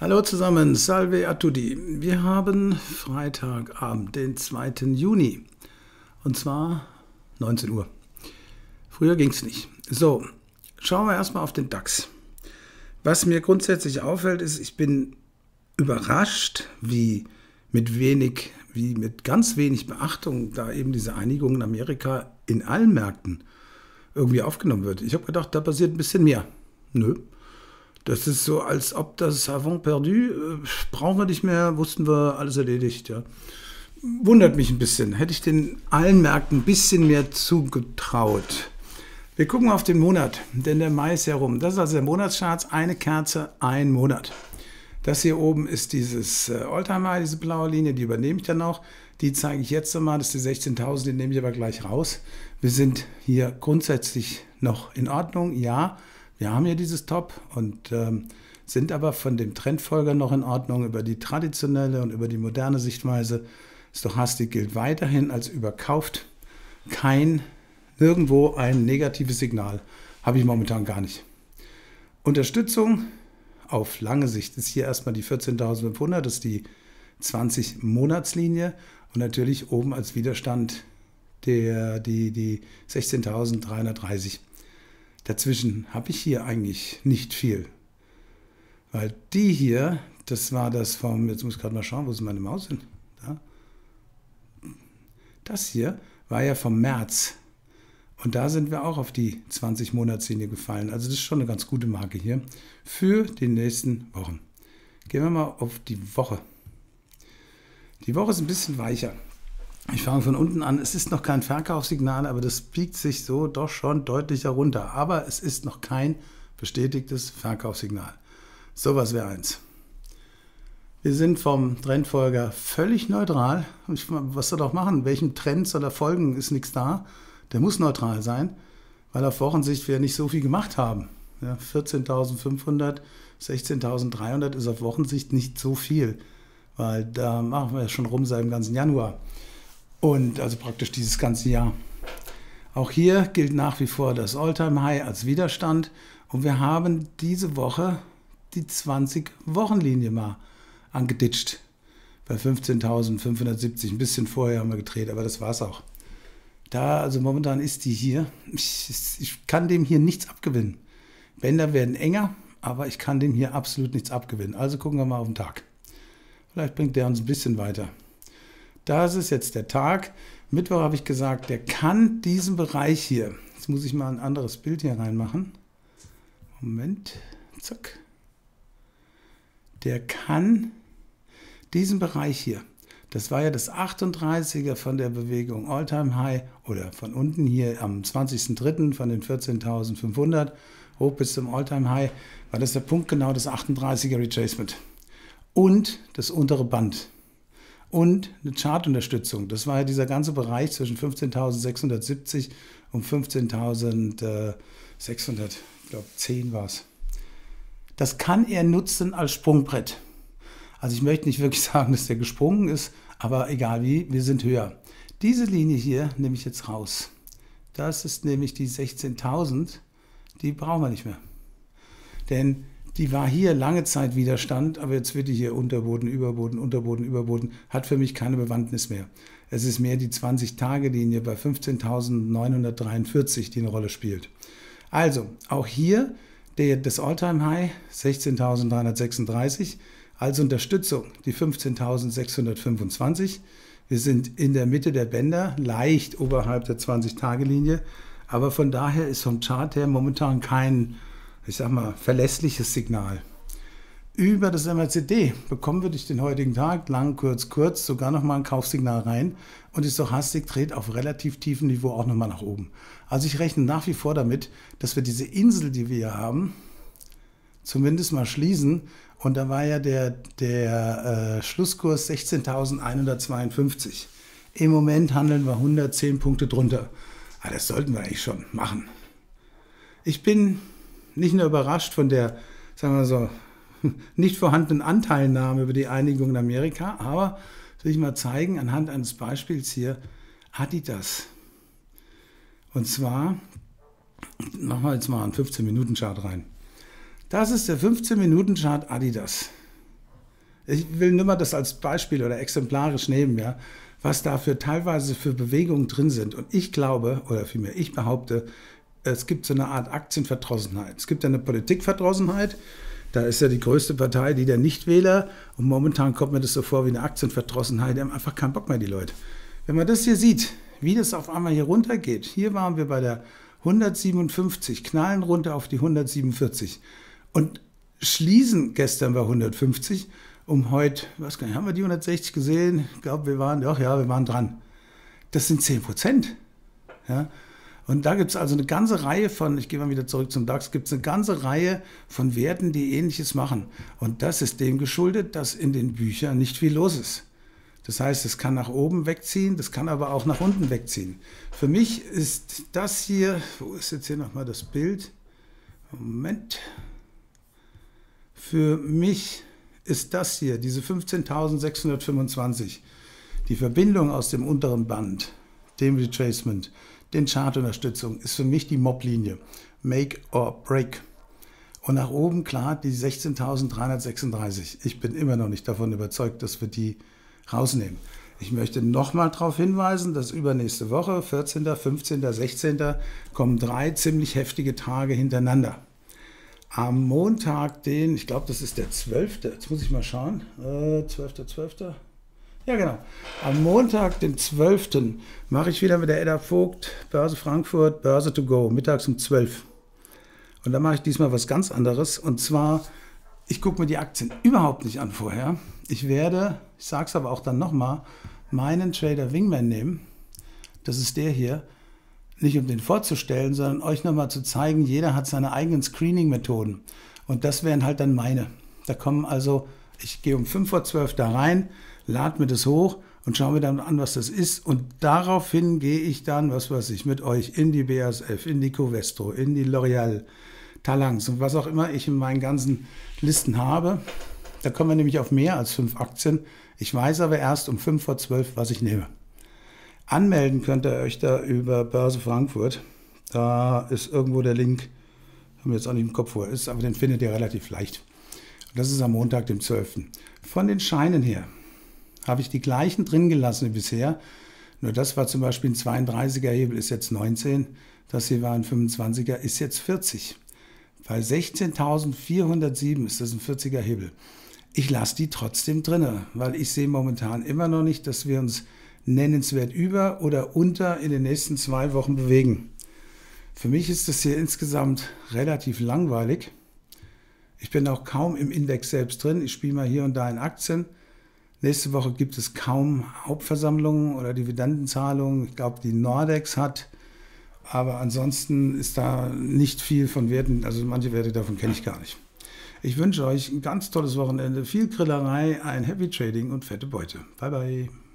Hallo zusammen, salve a tutti. Wir haben Freitagabend, den 2. Juni und zwar 19 Uhr. Früher ging es nicht. So, schauen wir erstmal auf den DAX. Was mir grundsätzlich auffällt, ist, ich bin überrascht, wie mit ganz wenig Beachtung da eben diese Einigung in Amerika in allen Märkten irgendwie aufgenommen wird. Ich habe gedacht, da passiert ein bisschen mehr. Nö. Das ist so, als ob das avant perdu, brauchen wir nicht mehr, wussten wir, alles erledigt. Ja. Wundert mich ein bisschen. Hätte ich den allen Märkten ein bisschen mehr zugetraut. Wir gucken auf den Monat, denn der Mai ist ja rum. Das ist also der Monatschart, eine Kerze, ein Monat. Das hier oben ist dieses All-Time-High, diese blaue Linie, die übernehme ich dann auch. Die zeige ich jetzt nochmal, das ist die 16.000, die nehme ich aber gleich raus. Wir sind hier grundsätzlich noch in Ordnung, ja. Wir haben hier dieses Top und sind aber von dem Trendfolger noch in Ordnung. Über die traditionelle und über die moderne Sichtweise, Stochastik gilt weiterhin als überkauft. Nirgendwo ein negatives Signal habe ich momentan gar nicht. Unterstützung auf lange Sicht ist hier erstmal die 14.500, das ist die 20-Monatslinie und natürlich oben als Widerstand die 16.330. Dazwischen habe ich hier eigentlich nicht viel, weil die hier, das war das vom, jetzt muss ich gerade mal schauen, wo ist meine Maus hin? Da. Das hier war ja vom März und da sind wir auch auf die 20-Monats-Linie gefallen. Also das ist schon eine ganz gute Marke hier für die nächsten Wochen. Gehen wir mal auf die Woche. Die Woche ist ein bisschen weicher. Ich fange von unten an. Es ist noch kein Verkaufssignal, aber das biegt sich so doch schon deutlich herunter. Aber es ist noch kein bestätigtes Verkaufssignal. Sowas wäre eins. Wir sind vom Trendfolger völlig neutral. Was soll er doch machen? Welchen Trends oder Folgen ist nichts da? Der muss neutral sein, weil auf Wochensicht wir nicht so viel gemacht haben. Ja, 14.500, 16.300 ist auf Wochensicht nicht so viel, weil da machen wir schon rum seit dem ganzen Januar. Und also praktisch dieses ganze Jahr. Auch hier gilt nach wie vor das All-Time-High als Widerstand. Und wir haben diese Woche die 20-Wochen-Linie mal angeditscht. Bei 15.570, ein bisschen vorher haben wir gedreht, aber das war es auch. Da, also momentan ist die hier. Ich kann dem hier nichts abgewinnen. Bänder werden enger, aber ich kann dem hier absolut nichts abgewinnen. Also gucken wir mal auf den Tag. Vielleicht bringt der uns ein bisschen weiter. Das ist jetzt der Tag. Mittwoch habe ich gesagt, der kann diesen Bereich hier. Jetzt muss ich mal ein anderes Bild hier reinmachen. Moment, zack. Der kann diesen Bereich hier. Das war ja das 38er von der Bewegung All-Time High oder von unten hier am 20.03. von den 14.500 hoch bis zum All-Time High. War das der Punkt genau das 38er Retracement und das untere Band. Und eine Chartunterstützung. Das war ja dieser ganze Bereich zwischen 15.670 und 15.600, ich glaube 10 war es. Das kann er nutzen als Sprungbrett. Also ich möchte nicht wirklich sagen, dass der gesprungen ist, aber egal wie, wir sind höher. Diese Linie hier nehme ich jetzt raus. Das ist nämlich die 16.000, die brauchen wir nicht mehr. Denn die war hier lange Zeit Widerstand, aber jetzt wird die hier Unterboden, Überboden, Unterboden, Überboden, hat für mich keine Bewandtnis mehr. Es ist mehr die 20-Tage-Linie bei 15.943, die eine Rolle spielt. Also, auch hier das All-Time-High 16.336 als Unterstützung, die 15.625. Wir sind in der Mitte der Bänder, leicht oberhalb der 20-Tage-Linie, aber von daher ist vom Chart her momentan kein, ich sag mal, verlässliches Signal. Über das MACD bekommen wir durch den heutigen Tag, lang, kurz, kurz, sogar nochmal ein Kaufsignal rein und die Stochastik dreht auf relativ tiefem Niveau auch nochmal nach oben. Also ich rechne nach wie vor damit, dass wir diese Insel, die wir hier haben, zumindest mal schließen und da war ja der Schlusskurs 16.152. Im Moment handeln wir 110 Punkte drunter. Aber das sollten wir eigentlich schon machen. Ich bin nicht nur überrascht von der, sagen wir so, nicht vorhandenen Anteilnahme über die Einigung in Amerika, aber will ich mal zeigen, anhand eines Beispiels hier, Adidas. Und zwar, machen wir jetzt mal einen 15-Minuten-Chart rein. Das ist der 15-Minuten-Chart Adidas. Ich will nur mal das als Beispiel oder exemplarisch nehmen, ja, was da für teilweise für Bewegungen drin sind. Und ich glaube, oder vielmehr ich behaupte, es gibt so eine Art Aktienverdrossenheit. Es gibt eine Politikverdrossenheit. Da ist ja die größte Partei, die der Nichtwähler. Und momentan kommt mir das so vor wie eine Aktienverdrossenheit. Die haben einfach keinen Bock mehr, die Leute. Wenn man das hier sieht, wie das auf einmal hier runtergeht. Hier waren wir bei der 157, knallen runter auf die 147 und schließen gestern bei 150, um heute, was kann ich, haben wir die 160 gesehen? Ich glaube, wir waren, doch ja, wir waren dran. Das sind 10%. Ja? Und da gibt es also eine ganze Reihe von, ich gehe mal wieder zurück zum DAX, gibt es eine ganze Reihe von Werten, die Ähnliches machen. Und das ist dem geschuldet, dass in den Büchern nicht viel los ist. Das heißt, es kann nach oben wegziehen, das kann aber auch nach unten wegziehen. Für mich ist das hier, wo ist jetzt hier nochmal das Bild? Moment. Für mich ist das hier, diese 15.625, die Verbindung aus dem unteren Band, dem Retracement, den Chartunterstützung, ist für mich die Mob-Linie. Make or break. Und nach oben, klar, die 16.336. Ich bin immer noch nicht davon überzeugt, dass wir die rausnehmen. Ich möchte nochmal darauf hinweisen, dass übernächste Woche, 14., 15., 16., kommen 3 ziemlich heftige Tage hintereinander. Am Montag, den, ich glaube, das ist der 12., jetzt muss ich mal schauen, 12., ja genau, am Montag, den 12., mache ich wieder mit der Edda Vogt, Börse Frankfurt, Börse to go, mittags um 12. Und da mache ich diesmal was ganz anderes, und zwar, ich gucke mir die Aktien überhaupt nicht an vorher. Ich werde, ich sage es aber auch dann nochmal, meinen Trader Wingman nehmen. Das ist der hier. Nicht um den vorzustellen, sondern euch nochmal zu zeigen, jeder hat seine eigenen Screening-Methoden. Und das wären halt dann meine. Da kommen also, ich gehe um 11:55 da rein, lade mir das hoch und schaue mir dann an, was das ist. Und daraufhin gehe ich dann, was weiß ich, mit euch in die BASF, in die Covestro, in die L'Oreal, Talanx und was auch immer ich in meinen ganzen Listen habe. Da kommen wir nämlich auf mehr als 5 Aktien. Ich weiß aber erst um 11:55, was ich nehme. Anmelden könnt ihr euch da über Börse Frankfurt. Da ist irgendwo der Link, haben wir jetzt auch nicht im Kopf, wo er ist, aber den findet ihr relativ leicht. Und das ist am Montag, dem 12. Von den Scheinen her habe ich die gleichen drin gelassen wie bisher. Nur das war zum Beispiel ein 32er-Hebel, ist jetzt 19. Das hier war ein 25er, ist jetzt 40. Bei 16.407 ist das ein 40er-Hebel. Ich lasse die trotzdem drin, weil ich sehe momentan immer noch nicht, dass wir uns nennenswert über oder unter in den nächsten 2 Wochen bewegen. Für mich ist das hier insgesamt relativ langweilig. Ich bin auch kaum im Index selbst drin. Ich spiele mal hier und da in Aktien. Nächste Woche gibt es kaum Hauptversammlungen oder Dividendenzahlungen. Ich glaube, die Nordex hat... Aber ansonsten ist da nicht viel von Werten, also manche Werte davon kenne ich gar nicht. Ich wünsche euch ein ganz tolles Wochenende, viel Grillerei, ein Happy Trading und fette Beute. Bye, bye.